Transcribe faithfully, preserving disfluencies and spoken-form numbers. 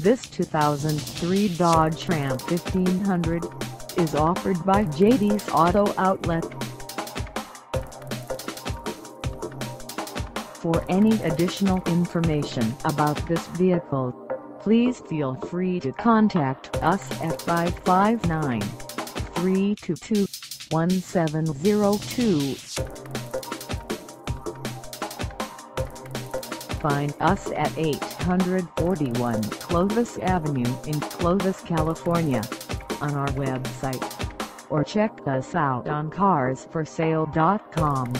This two thousand three Dodge Ram fifteen hundred is offered by J D's Auto Outlet. For any additional information about this vehicle, please feel free to contact us at five five nine, three two two, one seven zero two. Find us at eight forty-one Clovis Avenue in Clovis, California, on our website, or check us out on Cars For Sale dot com.